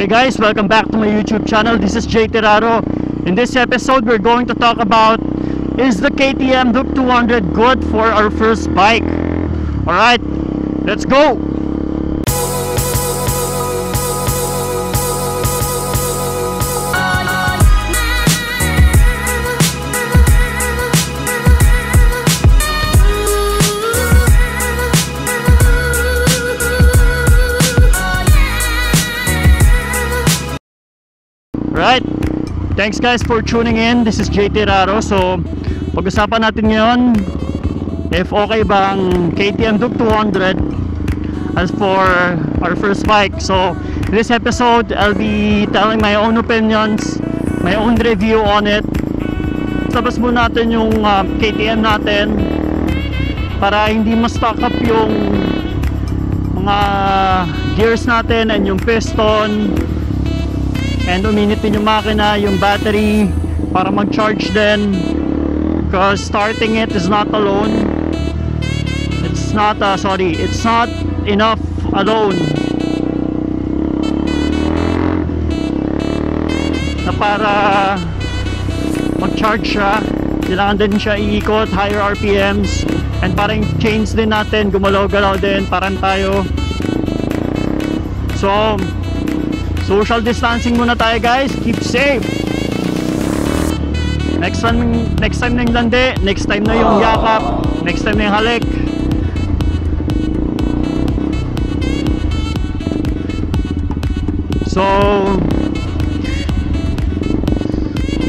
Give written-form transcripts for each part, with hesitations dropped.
Okay guys, welcome back to my YouTube channel. This is JT Raro. In this episode, we're going to talk about, is the KTM Duke 200 good for our first bike? Alright, let's go! Alright, thanks guys for tuning in. This is JT Raro. So, pag-usapan natin ngayon if okay ba ang KTM Duke 200 as for our first bike. So, in this episode, I'll be telling my own opinions, my own review on it. Tapos muna natin yung KTM natin para hindi ma-stock up yung mga gears natin and yung piston. And uminit din yung makina, yung battery para mag-charge din, because starting it is not alone. It's not enough alone. Na para mag-charge siya, kailangan din siya iikot, higher RPMs, and parang chains din natin, gumalaw-galaw din, parang tayo. So, social distancing muna tayo guys, keep safe. Next time na yung landi, next time na yung yakap, next time na yung halik. So,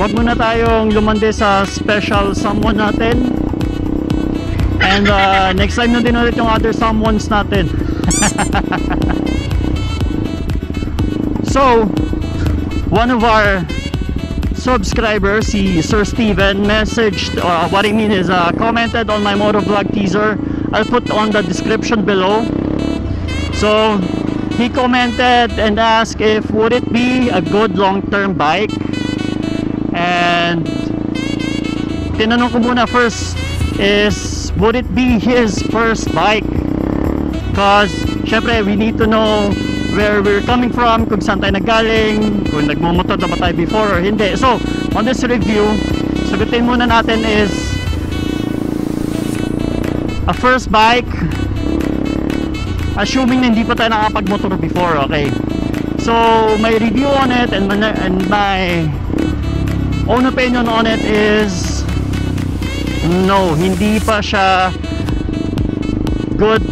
wag muna tayong lumandi sa special someone natin. And next time na din ulit yung other someones natin. So, one of our subscribers, si Sir Steven, messaged, what I mean is commented on my motovlog teaser. I'll put on the description below. So, he commented and asked if would it be a good long-term bike. And tinanong ko muna first is, would it be his first bike? Because, syempre, we need to know where we're coming from, kung saan tayo nagaling, kung nagmumotor na ba tayo before or hindi. So, on this review, sagutin muna natin is a first bike, assuming na hindi pa tayo nakapagmotor before, okay? So, my review on it and my own opinion on it is no, hindi pa siya good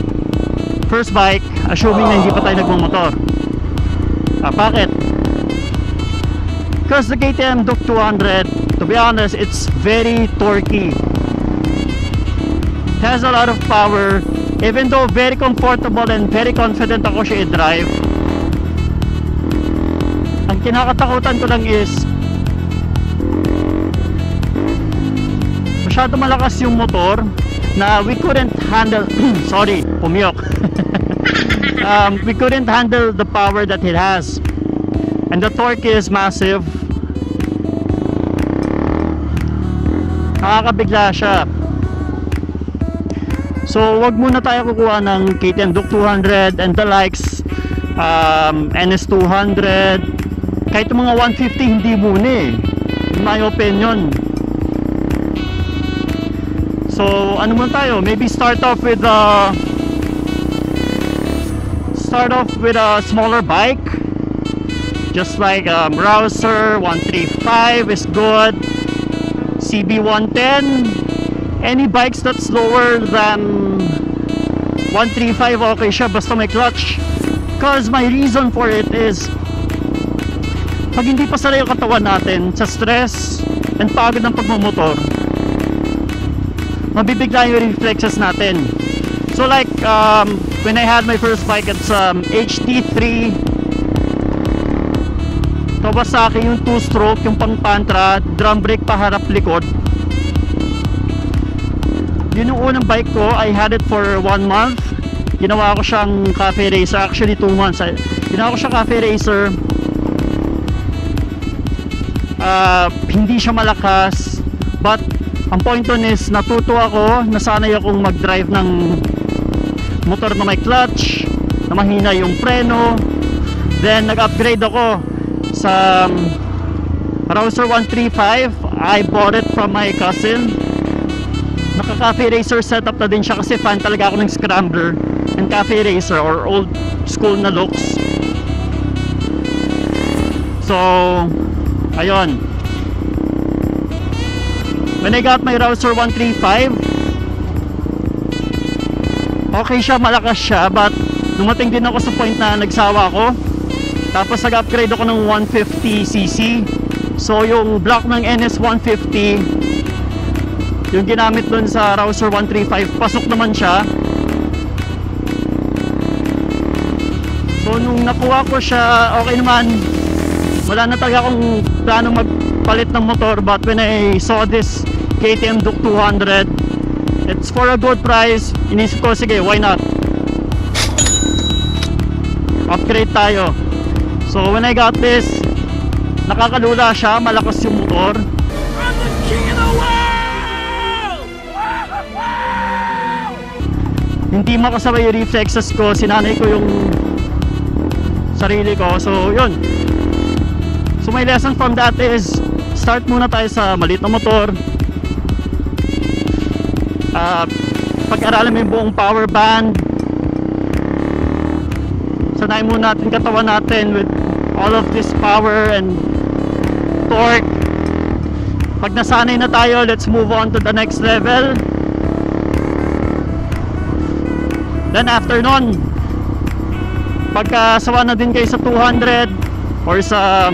first bike, assuming na hindi pa tayo nagmumotor. Bakit? Because the KTM Duke 200, to be honest, it's very torquey. It has a lot of power. Even though very comfortable and very confident ako siya i-drive, ang kinakatakutan ko lang is masyado malakas yung motor na we couldn't handle sorry, pumiyok. We couldn't handle the power that it has, and the torque is massive. Nakakabigla siya. So wag muna tayo kukuha ng KTM Duke 200 and the likes, NS 200, kahit mga 150 hindi muna eh, in my opinion. So ano muna tayo, maybe start off with a smaller bike, just like Rouser 135 is good, CB 110, any bikes that's lower than 135 okay siya basta may clutch. Because my reason for it is pag hindi pa sanay yung katawan natin sa stress and pagod ng pagmamotor, mabibigla yung reflexes natin. So like when I had my first bike, it's HT3 Tabasaki, yung 2-stroke, yung pang-pantra, drum brake paharap likod. Yun yung unang bike ko. I had it for 1 month. Ginawa ko siyang cafe racer. Actually 2 months. Ginawa ko siyang cafe racer. Hindi siya malakas, but ang point dun is natuto ako. Nasanay akong mag-drive ng motor na may clutch, na mahina yung preno, Then nag-upgrade ako sa Rouser 135. I bought it from my cousin. Naka-cafe racer setup na din siya kasi fan talaga ako ng scrambler and cafe racer or old school na looks. So ayun, when I got my Rouser 135, okay siya, malakas siya, but dumating din ako sa point na nagsawa ako. Tapos nag-upgrade ako ng 150cc. So yung block ng NS150 yung ginamit dun sa Rouser 135, pasok naman siya. So nung nakuha ko siya, okay naman. Wala na talaga akong plano magpalit ng motor, but when I saw this KTM Duke 200, it's for a good price. Inisip ko, sige, why not? Upgrade tayo. So when I got this, nakakalula siya, malakas yung motor. I'm the king of the world! Hindi makasabay yung reflexes ko, sinanay ko yung sarili ko. So yun. So my lesson from that is, start muna tayo sa maliit na motor. Pag-aralan mo yung buong power band. Sanayin muna natin katawan natin with all of this power and torque. Pag nasanay na tayo, let's move on to the next level. Then after nun, pagkasawa na din kayo sa 200 or sa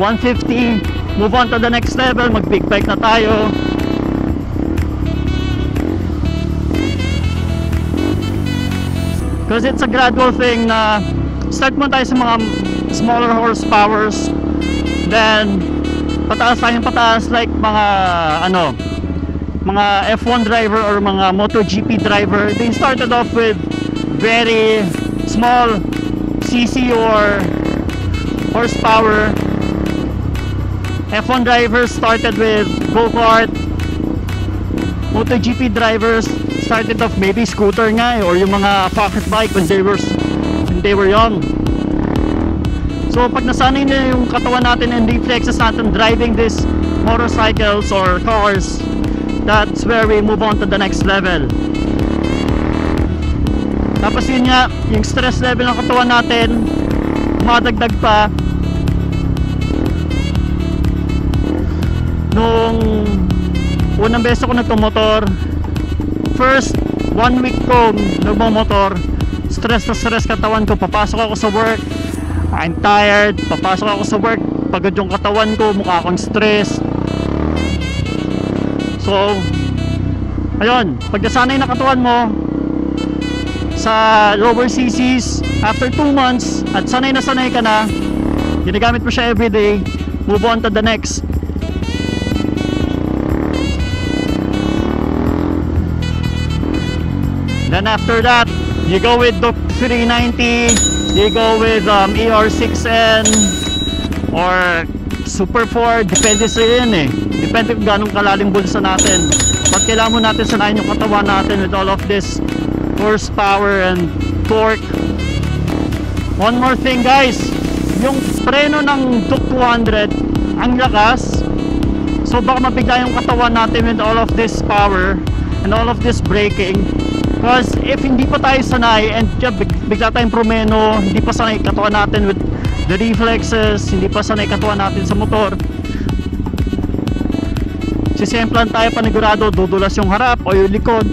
150, move on to the next level. Mag big bike na tayo. Because it's a gradual thing na start mo tayo sa mga smaller horsepowers, then pataas tayong pataas like mga ano, mga F1 driver or mga MotoGP driver. They started off with very small cc or horsepower. F1 drivers started with go-kart. MotoGP drivers started off maybe scooter nga or yung mga pocket bike when they were young. So pag nasanay na yung katawan natin and reflexes natin driving these motorcycles or cars, that's where we move on to the next level. Tapos yun nga, yung stress level ng katawan natin madagdag pa. Nung unang beses ako nagtumotor, first 1 week ko nagmamotor, stress na stress katawan ko. Papasok ako sa work, I'm tired. Papasok ako sa work, pagod yung katawan ko, mukha akong stress. So ayun, pag nasanay na katawan mo sa lower cc's, after 2 months at sanay na sanay ka na, ginagamit mo siya everyday, move on to the next. Then after that, you go with Duke 390, you go with ER6N or Super 4, depende sa yun eh. Depende kung ganong kalalim bulsa natin. But kailangan mo natin sanayin yung katawan natin with all of this horsepower and torque. One more thing guys, yung preno ng Duke 200, ang lakas. So baka mabigla yung katawan natin with all of this power and all of this braking. Because if hindi pa tayo sanay and bigla tayong promeno, hindi pa sanay katawan natin with the reflexes, hindi pa sanay katawan natin sa motor, sisemplan tayo panigurado, dudulas yung harap o yung likod.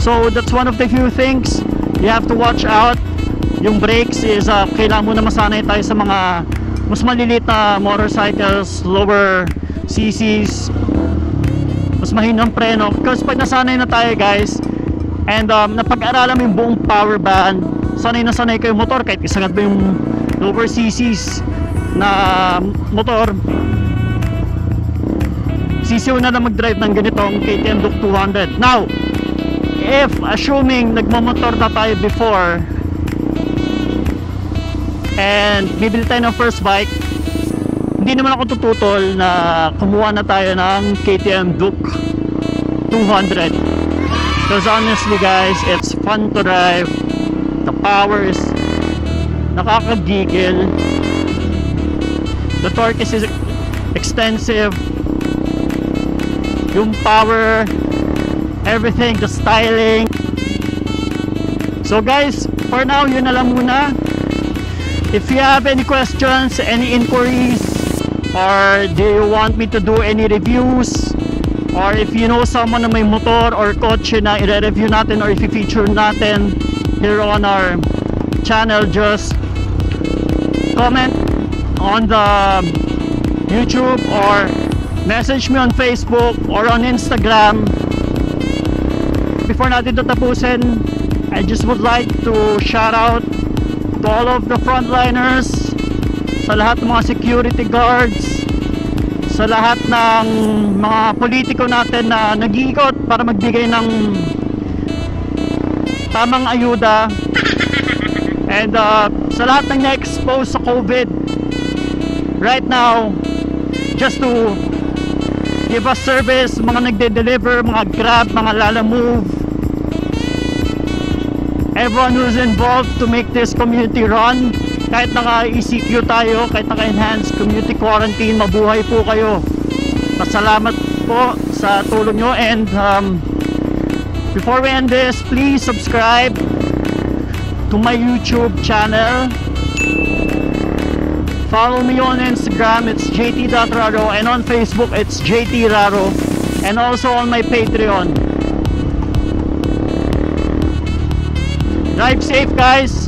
So that's one of the few things you have to watch out. Yung brakes is kailangan muna masanay tayo sa mga mas maliliit na motorcycles, lower cc's, mas mahinang preno. Because pag nasanay na tayo guys and napag-aralan mo yung buong power band, sanay na sanay kayo motor, kahit isangad mo yung lower cc's na motor, sisiyo na mag-drive ng ganitong KTM Duke 200. Now, if assuming nagmamotor na tayo before and bibili tayo ng first bike, hindi naman ako tututol na kumuha na tayo ng KTM Duke 200. Because honestly guys, it's fun to drive. The power is nakakagigil. The torque is extensive, yung power, everything, the styling. So guys, for now yun na lang muna. If you have any questions, any inquiries, or do you want me to do any reviews, or if you know someone na may motor or kotse na i-review natin or i-feature natin here on our channel, just comment on the YouTube or message me on Facebook or on Instagram. Before natin ito tapusin, I just would like to shout out to all of the frontliners, sa lahat ng mga security guards, sa lahat ng mga politiko natin na nag-iikot para magbigay ng tamang ayuda, and sa lahat ng na-expose sa COVID right now, just to give us service, mga nagde-deliver, mga Grab, mga Lala Move, everyone who's involved to make this community run. Kahit naka-ECQ tayo, kahit naka-enhanced community quarantine, mabuhay po kayo. Pasalamat po sa tulong nyo. And before we end this, please subscribe to my YouTube channel. Follow me on Instagram, it's JT.Raro, and on Facebook, it's JT Raro, and also on my Patreon. Drive safe, guys!